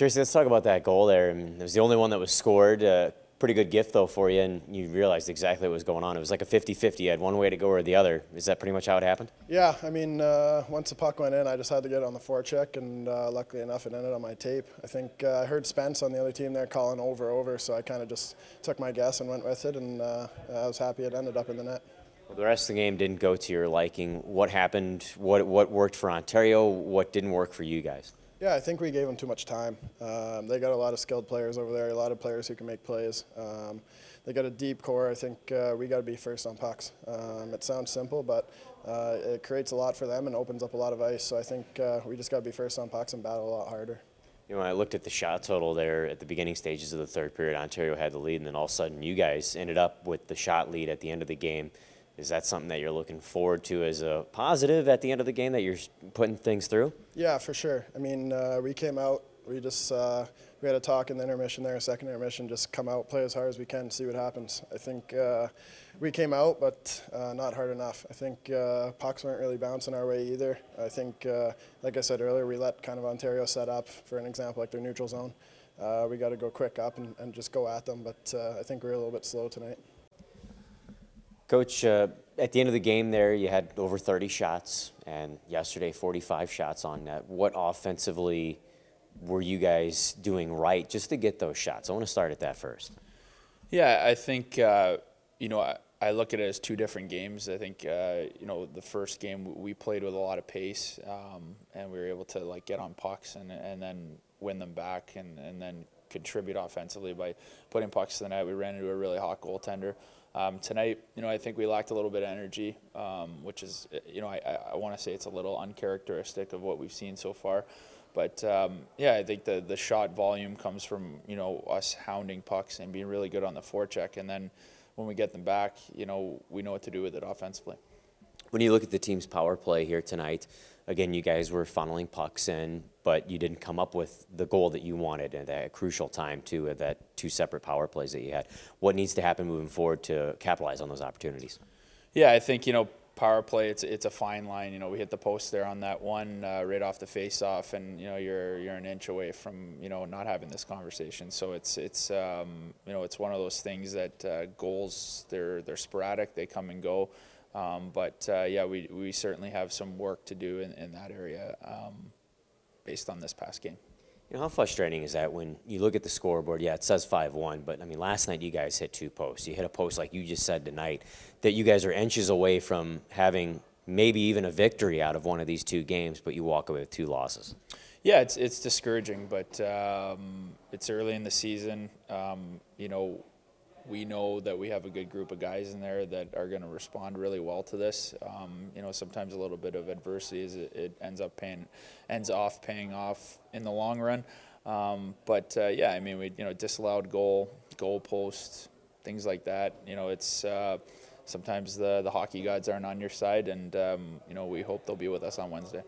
Tracey, let's talk about that goal there. I mean, it was the only one that was scored. Pretty good gift, though, for you, and you realized exactly what was going on. It was like a 50-50. You had one way to go or the other. Is that pretty much how it happened? Yeah, I mean, once the puck went in, I just had to get it on the forecheck, and luckily enough, it ended on my tape. I think I heard Spence on the other team there calling over, so I kind of just took my guess and went with it, and I was happy it ended up in the net. Well, the rest of the game didn't go to your liking. What happened? What worked for Ontario? What didn't work for you guys? Yeah, I think we gave them too much time. They got a lot of skilled players over there, a lot of players who can make plays. They got a deep core. I think we got to be first on pucks. It sounds simple, but it creates a lot for them and opens up a lot of ice. So I think we just got to be first on pucks and battle a lot harder. You know, I looked at the shot total there at the beginning stages of the third period. Ontario had the lead, and then all of a sudden you guys ended up with the shot lead at the end of the game. Is that something that you're looking forward to as a positive at the end of the game that you're putting things through? Yeah, for sure. I mean, we came out, we had a talk in the intermission there, second intermission, just come out, play as hard as we can, see what happens. I think we came out, but not hard enough. I think pucks weren't really bouncing our way either. I think, like I said earlier, we let kind of Ontario set up, for an example, like their neutral zone. We got to go quick up and just go at them, but I think we were a little bit slow tonight. Coach, at the end of the game there, you had over 30 shots, and yesterday 45 shots on net. What offensively were you guys doing right just to get those shots? I want to start at that first. Yeah, I think, you know, I look at it as two different games. I think, you know, the first game we played with a lot of pace, and we were able to, like, get on pucks and then win them back and then contribute offensively by putting pucks to the net. We ran into a really hot goaltender. Tonight, you know, I think we lacked a little bit of energy, which is, you know, I want to say it's a little uncharacteristic of what we've seen so far. But, yeah, I think the shot volume comes from, you know, us hounding pucks and being really good on the forecheck. And then when we get them back, you know, we know what to do with it offensively. When you look at the team's power play here tonight, again, you guys were funneling pucks in, but you didn't come up with the goal that you wanted at that crucial time, too, at that two separate power plays that you had. What needs to happen moving forward to capitalize on those opportunities? Yeah, I think, you know, power play, it's a fine line. You know, we hit the post there on that one right off the face-off, and, you know, you're an inch away from, you know, not having this conversation. So it's you know, it's one of those things that goals, they're sporadic, they come and go. But yeah, we certainly have some work to do in that area based on this past game. You know, how frustrating is that when you look at the scoreboard? Yeah, it says 5-1, but I mean, last night you guys hit two posts. You hit a post, like you just said tonight, that you guys are inches away from having maybe even a victory out of one of these two games, but you walk away with two losses. Yeah, it's discouraging, but it's early in the season. You know, we know that we have a good group of guys in there that are going to respond really well to this. You know, sometimes a little bit of adversity is it ends up paying off in the long run. But yeah, I mean, we disallowed goal posts, things like that. You know, it's sometimes the hockey gods aren't on your side, and you know, we hope they'll be with us on Wednesday.